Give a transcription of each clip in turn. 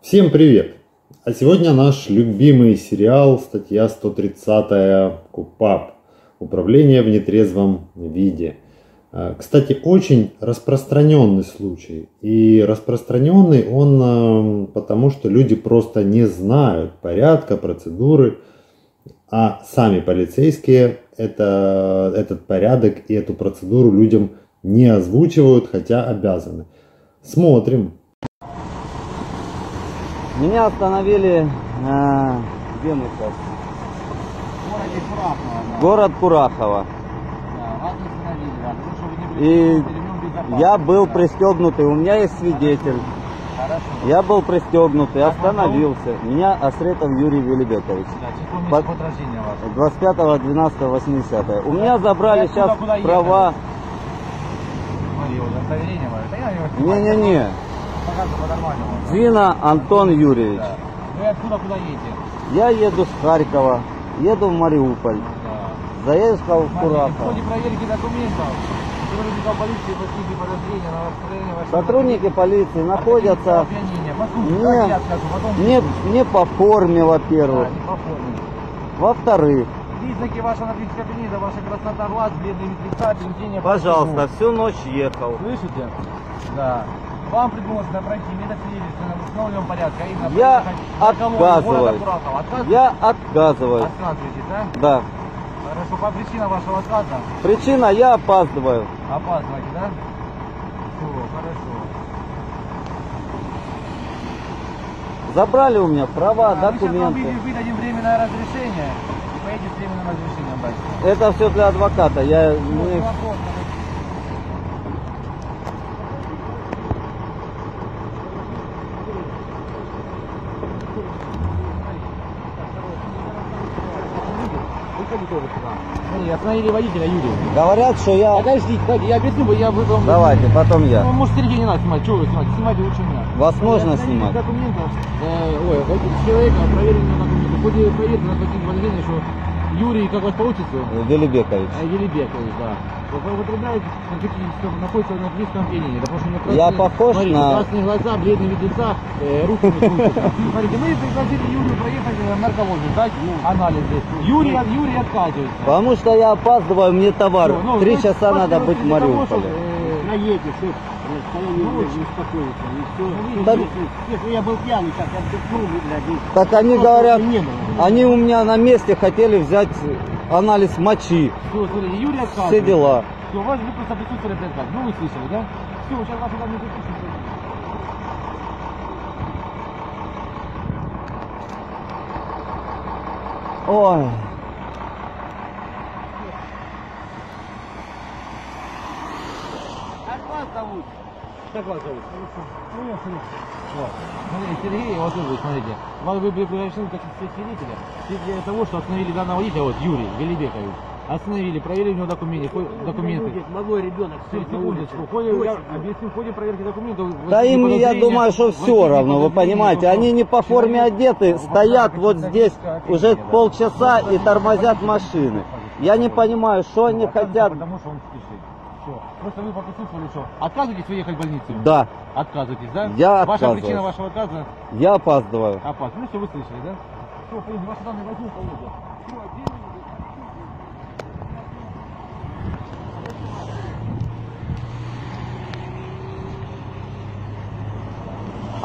Всем привет! А сегодня наш любимый сериал «Статья 130 КУПАП. Управление в нетрезвом виде». Кстати, очень распространенный случай. И распространенный он потому, что люди просто не знают порядка, процедуры, а сами полицейские этот порядок и эту процедуру людям не озвучивают, хотя обязаны. Смотрим. Меня остановили, где мы сейчас? Город Курахово. Да, вас остановили, да, потому что вы не пришли. И я был пристегнутый, у меня есть свидетель. Хорошо. Я был пристегнутый, остановился. Меня Остретов Юрий Велибекович. Да, число рождения у вас? 25.12.80. У меня забрали сейчас права. Не-не-не. Зина Антон Юрьевич. Да. Вы откуда куда едете? Я еду с Харькова, еду в Мариуполь. Да. Заехал в Курахово. В ходе проверки документов сотрудники полиции находятся не по форме, во-первых. Да, во-вторых. Признаки вашего напитка пенида, ваша красота глаз, бледный вид лица, тендение. Пожалуйста, всю ночь ехал. Слышите? Да. Вам предложено пройти медосвидетельствование в установленном порядке. Я отказываюсь. Я отказываюсь. Отказываетесь, да? Да. Хорошо, по причинам вашего отказа? Причина, я опаздываю. Опаздываете, да? Все, хорошо. Забрали у меня права, документы. Мы сейчас выдадим временное разрешение и поедете с временным разрешением дальше. Это все для адвоката. Я не... Остановили водителя Юрия. Говорят, что я... Подождите, дайте, я объясню, я выдал... Давайте, потом я. Ну, может, середине надо снимать, чего вы снимаете? Снимать лучше меня. Вас можно снимать? Документов, человека проверенные документы. В ходе проверки на какие-то подозрения, что Юрий, как вас получится? Велибекович. Велибекович, да. Вы употребляете, находится на близком пьянении. Я похож на... Красные глаза, бледный вид лица, руки не слушаются. Смотрите, мы пригласили Юрию проехать в наркологию, дать анализы. Юрий отказывается. Потому что я опаздываю, мне товар. 3 часа надо быть в Мариуполе. Наедете, все, состояние не успокоится. Если я был пьяный, так я отдыхнул, блядь. Так они говорят, они у меня на месте хотели взять... Анализ мочи. Все, смотрите, Юрий отказывает. Все дела. Все, у вас вы просто присутствовали 5 раз. Ну вы слышали, да? Все, сейчас ваши данные присутствуют. Ой. Как вас зовут? Как вас зовут? Ну, я Сергей. Вот. Смотрите, Сергей, вот вы, смотрите. Вы приглашены как свидетеля. Свидетеля того, что остановили данного водителя, вот Юрий Велибекович. Остановили, проверили у него документы. Малой ребенок. Объясню, в ходе проверки документов. Да им, я думаю, что все равно, вы понимаете. Они не по форме одеты, стоят вот здесь уже полчаса и тормозят машины. Я не понимаю, что они хотят. Потому что он спешит. Просто вы поприсутствовали, что отказываетесь выехать в больницу? Да. Отказываетесь, да? Я отказываюсь. Ваша причина вашего отказа? Я опаздываю. Опаздываю. Ну что, вы слышали, да? Все, поедем, ваши данные возьму, поедем.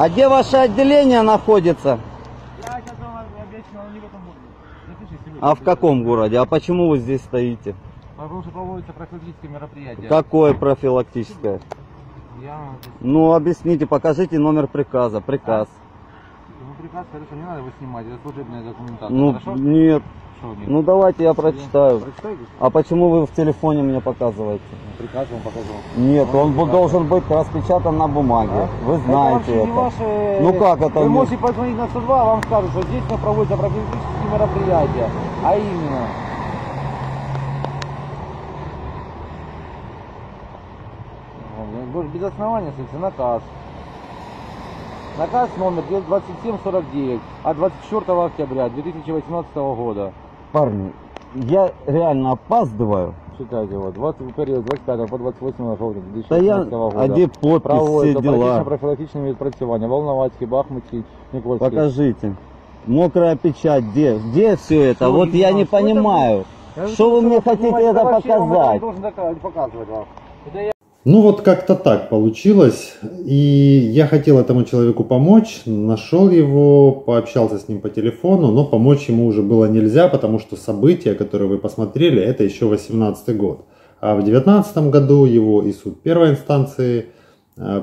А где ваше отделение находится? Я сейчас вам объясню, оно не в этом городе. А в каком городе? А почему вы здесь стоите? Потому что проводится профилактическое мероприятие. Какое профилактическое? Я... Ну, объясните, покажите номер приказа. Приказ. Ну, приказ, конечно, не надо его снимать, это служебная документация. Ну, хорошо? Нет. Что, нет. Ну, давайте я прочитаю. Прочитайте. А почему вы в телефоне мне показываете? Приказ вам показывал. Нет, он должен быть распечатан на бумаге. А? Вы знаете это. Ну, как это? Вы можете позвонить на 102, а вам скажут, что здесь проводится профилактические мероприятия. А именно... Без основания, смотрите, наказ. Наказ номер 2749 от 24 октября 2018 года. Парни, я реально опаздываю. Читайте его. 20 период 25 по 28 жовтня 2016 года. А где подпись, все дела? Профилактичное відпрацювання. Волноватский, Бахмутский, Никольский. Покажите. Мокрая печать. Где все это? Что вот я не понимаю. Что вы мне хотите это показать? Ну вот как-то так получилось. И я хотел этому человеку помочь. Нашел его, пообщался с ним по телефону. Но помочь ему уже было нельзя, потому что события, которые вы посмотрели, это еще 18-й год. А в 19-м году его и суд первой инстанции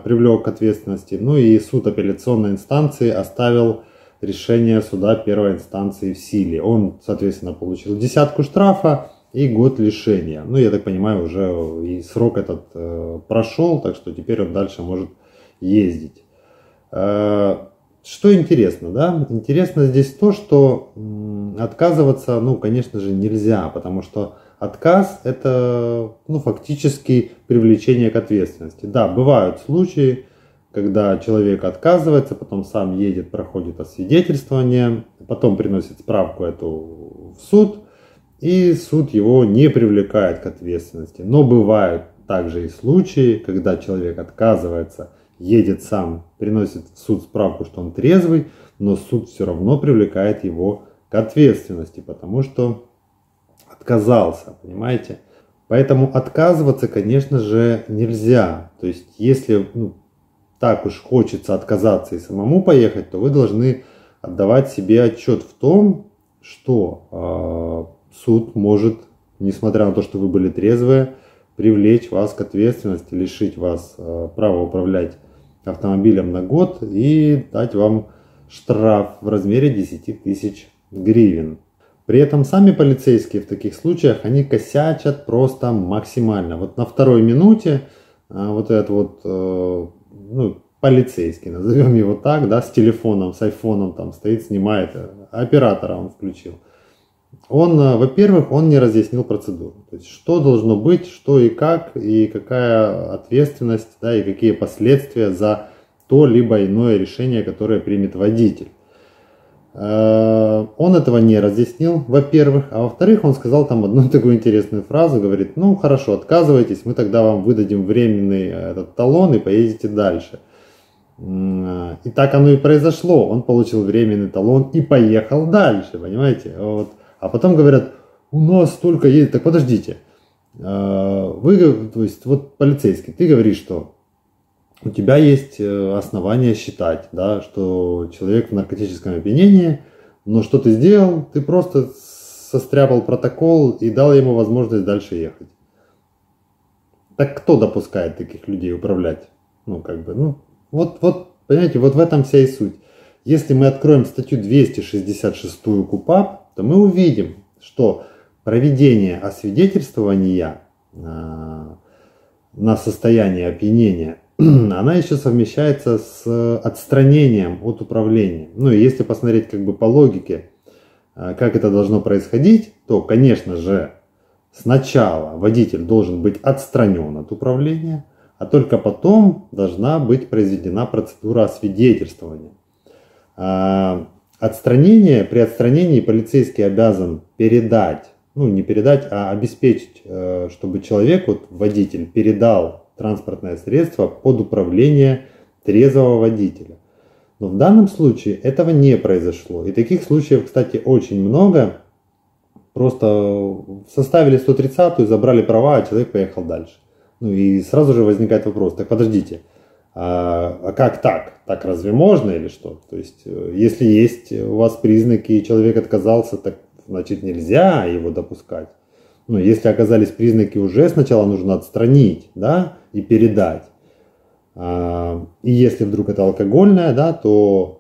привлек к ответственности. Ну и суд апелляционной инстанции оставил решение суда первой инстанции в силе. Он, соответственно, получил 10-ку штрафа и 1 год лишения. Ну, я так понимаю, уже и срок этот прошел, так что теперь он дальше может ездить. Что интересно, да? Интересно здесь то, что отказываться, ну, конечно же, нельзя, потому что отказ – это, ну, фактически привлечение к ответственности. Да, бывают случаи, когда человек отказывается, потом сам едет, проходит освидетельствование, потом приносит справку эту в суд, и суд его не привлекает к ответственности. Но бывают также и случаи, когда человек отказывается, едет сам, приносит в суд справку, что он трезвый, но суд все равно привлекает его к ответственности, потому что отказался, понимаете? Поэтому отказываться, конечно же, нельзя. То есть, если... ну, так уж хочется отказаться и самому поехать, то вы должны отдавать себе отчет в том, что суд может, несмотря на то, что вы были трезвые, привлечь вас к ответственности, лишить вас права управлять автомобилем на 1 год и дать вам штраф в размере 10 тысяч гривен. При этом сами полицейские в таких случаях, они косячат просто максимально. Вот на 2-й минуте вот этот вот... ну, полицейский, назовем его так, да, с телефоном, с айфоном там стоит, снимает, оператора он включил. Он, во-первых, он не разъяснил процедуру, то есть что должно быть, что и как, и какая ответственность, да, и какие последствия за то либо иное решение, которое примет водитель. Он этого не разъяснил, во-первых, а во-вторых, он сказал там одну такую интересную фразу, говорит, ну хорошо, отказывайтесь, мы тогда вам выдадим временный этот талон и поедете дальше. И так оно и произошло, он получил временный талон и поехал дальше, понимаете, вот. А потом говорят, у нас столько едет, так подождите, вы, то есть вот полицейский, ты говоришь, что у тебя есть основания считать, да, что человек в наркотическом опьянении, но что ты сделал? Ты просто состряпал протокол и дал ему возможность дальше ехать. Так кто допускает таких людей управлять? Ну, как бы, ну, вот, понимаете, вот в этом вся и суть. Если мы откроем статью 266 КУПАП, то мы увидим, что проведение освидетельствования на состояние опьянения, она еще совмещается с отстранением от управления. Ну и если посмотреть как бы по логике, как это должно происходить, то, конечно же, сначала водитель должен быть отстранен от управления, а только потом должна быть произведена процедура освидетельствования. Отстранение, при отстранении полицейский обязан передать, ну не передать, а обеспечить, чтобы человек, вот водитель, передал транспортное средство под управление трезвого водителя. Но в данном случае этого не произошло. И таких случаев, кстати, очень много. Просто составили 130-ю, забрали права, а человек поехал дальше. Ну и сразу же возникает вопрос, так подождите, а как так? Так разве можно или что? То есть, если есть у вас признаки и человек отказался, так значит нельзя его допускать. Ну, если оказались признаки уже, сначала нужно отстранить, да, и передать. И если вдруг это алкогольное, да, то,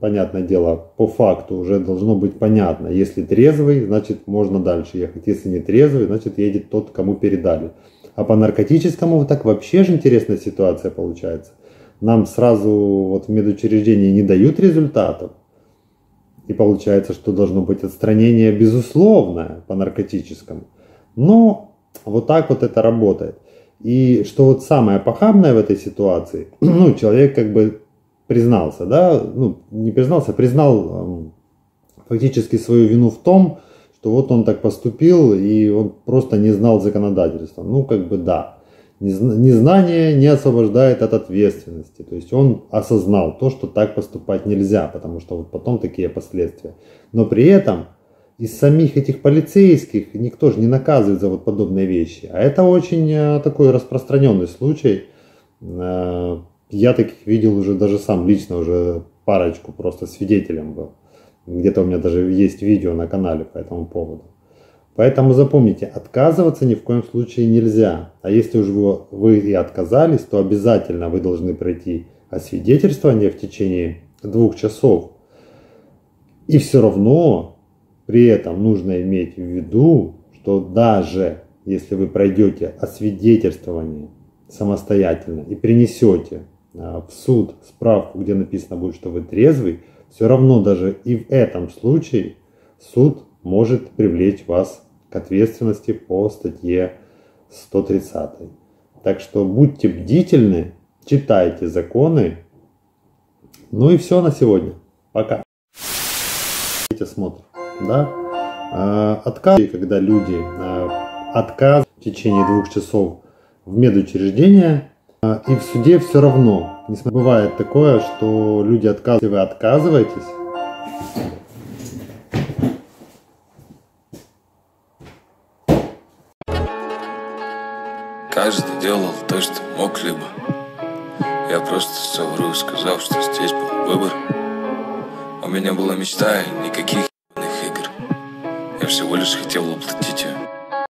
понятное дело, по факту уже должно быть понятно. Если трезвый, значит, можно дальше ехать. Если не трезвый, значит, едет тот, кому передали. А по наркотическому так вообще же интересная ситуация получается. Нам сразу вот в медучреждении не дают результатов. И получается, что должно быть отстранение безусловное по наркотическому. Но вот так вот это работает. И что вот самое похабное в этой ситуации, ну, человек как бы признался, да, ну, не признался, признал фактически свою вину в том, что вот он так поступил, и он просто не знал законодательства. Ну, как бы да. Незнание не освобождает от ответственности. То есть он осознал то, что так поступать нельзя, потому что вот потом такие последствия. Но при этом из самих этих полицейских никто же не наказывает за вот подобные вещи. А это очень такой распространенный случай. Я таких видел уже даже сам лично, уже парочку, просто свидетелем был. Где-то у меня даже есть видео на канале по этому поводу. Поэтому запомните, отказываться ни в коем случае нельзя. А если уж вы и отказались, то обязательно вы должны пройти освидетельствование в течение 2 часов. И все равно при этом нужно иметь в виду, что даже если вы пройдете освидетельствование самостоятельно и принесете в суд справку, где написано будет, что вы трезвый, все равно даже и в этом случае суд может привлечь вас к ответственности по статье 130. Так что будьте бдительны, читайте законы. Ну и все на сегодня. Пока. Осмотр, да? Отказ, когда люди отказывают в течение 2 часов в медучреждения, и в суде все равно. Бывает такое, что люди отказываются, вы отказываетесь. Каждый делал то, что мог либо. Я просто совру, сказав, что здесь был выбор. У меня была мечта и никаких игр. Я всего лишь хотел уплатить ее.